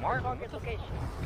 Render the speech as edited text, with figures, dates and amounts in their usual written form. Mark on his location.